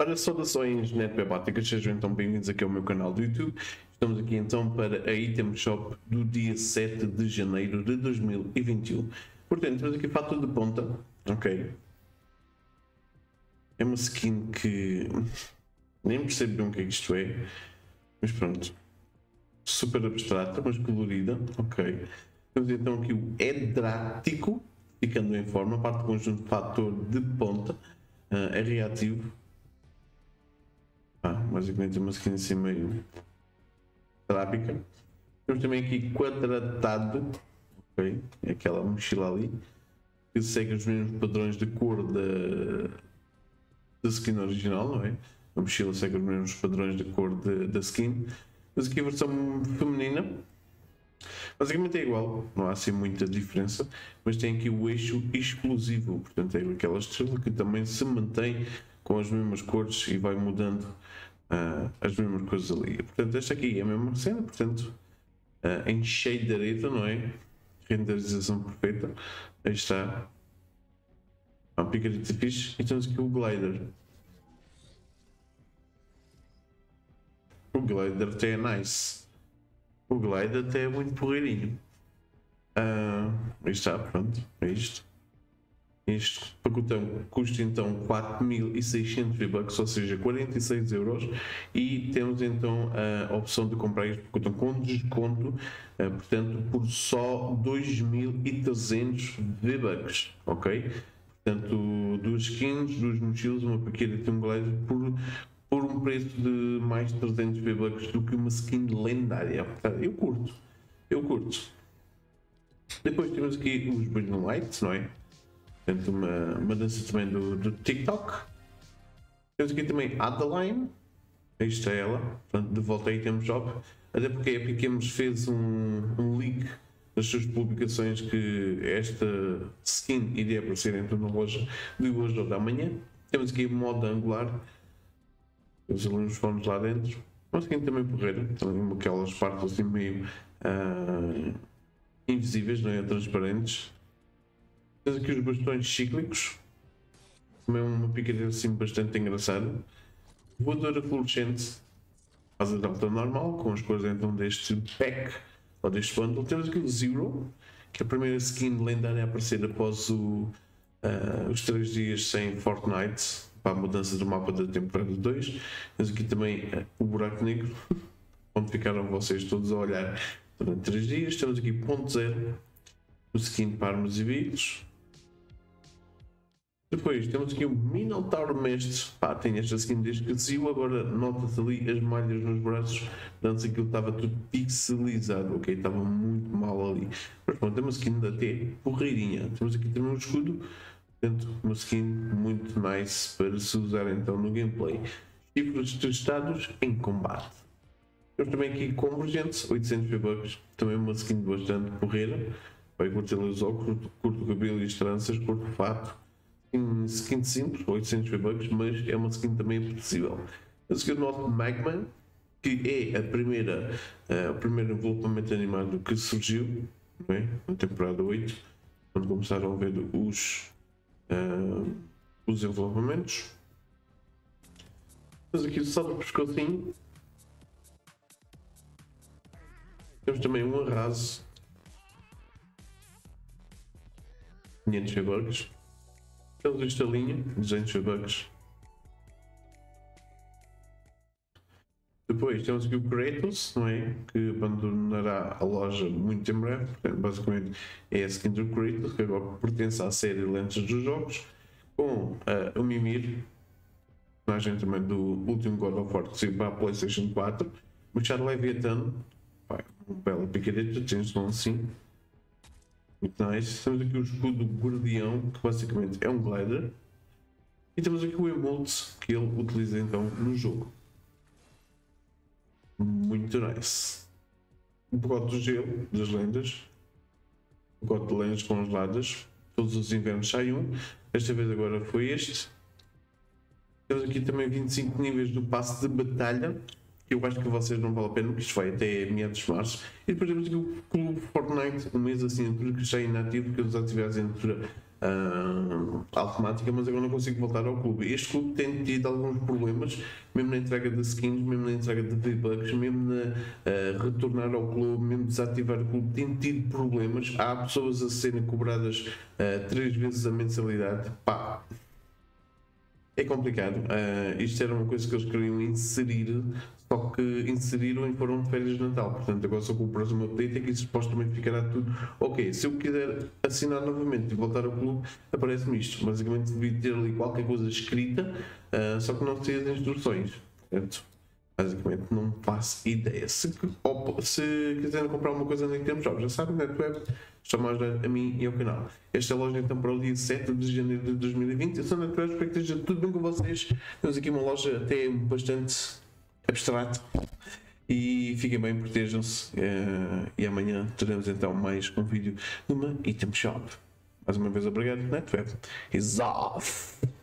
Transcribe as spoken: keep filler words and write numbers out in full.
Para saudações netwebáticas, sejam então bem-vindos aqui ao meu canal do YouTube. Estamos aqui então para a Item Shop do dia sete de janeiro de dois mil e vinte e um. Portanto, temos aqui fato de ponta, ok. É uma skin que nem percebo bem o que é que isto é, mas pronto. Super abstrata, mas colorida, ok. Temos então aqui o Edrático, ficando em forma, a parte do conjunto de fator de ponta, uh, é reativo. Ah, basicamente uma skin assim meio trápica. Temos também aqui quadratado, ok, é aquela mochila ali, que segue os mesmos padrões de cor da, da skin original, não é? A mochila segue os mesmos padrões de cor de, da skin, mas aqui a versão feminina, basicamente é igual, não há assim muita diferença, mas tem aqui o eixo explosivo, portanto é aquela estrela que também se mantém com as mesmas cores e vai mudando uh, as mesmas coisas ali. Portanto, esta aqui é a mesma cena, portanto, uh, em shaderito, não é? Renderização perfeita. Aí está. A picareta fixe. E temos aqui o glider. O glider até é nice. O glider até é muito porreirinho. Uh, aí está, pronto. É isto. Este pacotão custa então quatro mil e seiscentos V-Bucks, ou seja, quarenta e seis euros, e temos então a opção de comprar este pacotão com desconto, portanto, por só dois mil e trezentos V-Bucks, ok? Portanto, duas skins, duas mochilas, uma paqueta e um glider por, por um preço de mais de trezentos V-Bucks do que uma skin lendária. Portanto, eu curto, eu curto. Depois temos aqui os Burning Lights, não é? Portanto, uma, uma dança também do, do TikTok. Temos aqui também Adeline. Isto é ela. Portanto, de volta aí temos job. Até porque a Epic Games fez um, um leak das suas publicações que esta skin iria aparecer dentro da loja de hoje ou da manhã. Temos aqui modo angular. Temos ali uns fones lá dentro. Uma skin também porreira. Tem aquelas partes assim meio uh, invisíveis, não é? Transparentes. Temos aqui os bastões cíclicos, também uma picareta assim bastante engraçada. Voadora fluorescente, asa de alta normal, com as cores então deste pack, ou deste bundle. Temos aqui o Zero, que é a primeira skin lendária a aparecer após o, uh, os três dias sem Fortnite, para a mudança do mapa da temporada dois. Temos aqui também uh, o buraco negro, onde ficaram vocês todos a olhar durante três dias. Temos aqui ponto zero, o skin para armas e bichos. Depois temos aqui o Minotauro Mestre. Pá, tem esta skin desde que saiu. Agora nota-se ali as malhas nos braços. Antes aquilo estava tudo pixelizado, ok? Estava muito mal ali. Mas pronto, temos uma skin até porreirinha. Temos aqui também um escudo. Portanto, uma skin muito nice para se usar então no gameplay. Chifres testados em combate. Temos também aqui Convergente, oitocentos V-Bucks. Também uma skin bastante porreira. Vai curtir os óculos, curto o cabelo e as tranças, curto o fato. Skin simples, oitocentos V-Bucks, mas é uma skin também apetecível. A skin do nosso Magman, que é a primeira, uh, o primeiro envolvimento animado que surgiu, não é? Na temporada oito, quando começaram a ver os, uh, os envolvimentos. Temos aqui o salto pescocinho. Temos também um arraso. quinhentos V-Bucks. Temos esta linha, duzentos V-Bucks. Depois temos aqui o Kratos, não é? Que abandonará a loja muito em breve. Portanto, basicamente é a skin do Kratos, que agora pertence à série Lentas dos Jogos. Com uh, o Mimir, personagem também do último God of War que saiu para a Playstation quatro. O Charleviathan, uma bela picareta, tens um assim. Muito nice. Temos aqui o escudo guardião, que basicamente é um glider. E temos aqui o emote, que ele utiliza então no jogo. Muito nice. O pacote do gelo, das lendas. O pacote de lendas congeladas. Todos os invernos sai um. Esta vez agora foi este. Temos aqui também vinte e cinco níveis do passe de batalha. Eu acho que vocês não vale a pena, porque isto vai até meados de março. E depois temos aqui o Clube Fortnite, um mês assim, que está inativo, que eu desativasse entre Uh, automática, mas agora não consigo voltar ao clube. Este clube tem tido alguns problemas, mesmo na entrega de skins, mesmo na entrega de V-Bucks, mesmo na uh, retornar ao clube, mesmo desativar o clube, tem tido problemas. Há pessoas a serem cobradas uh, três vezes a mensalidade. Pá, é complicado. Uh, isto era uma coisa que eles queriam inserir, só que inseriram e foram de férias de Natal. Portanto, agora só com o próximo update é que isso supostamente ficará tudo ok. Se eu quiser assinar novamente e voltar ao clube, aparece-me isto. Basicamente, devia ter ali qualquer coisa escrita, uh, só que não sei as instruções, certo? Basicamente, não faço ideia. Se, ou, se quiserem comprar alguma coisa em termos jogos, já sabem, Netweb, estão a ajudar a mim e ao canal. Esta é a loja então para o dia sete de janeiro de dois mil e vinte. Eu sou Netweb, espero que esteja tudo bem com vocês. Temos aqui uma loja até bastante abstrato, e fiquem bem, protejam-se, uh, e amanhã teremos então mais um vídeo numa Item Shop. Mais uma vez obrigado, Netweb is off!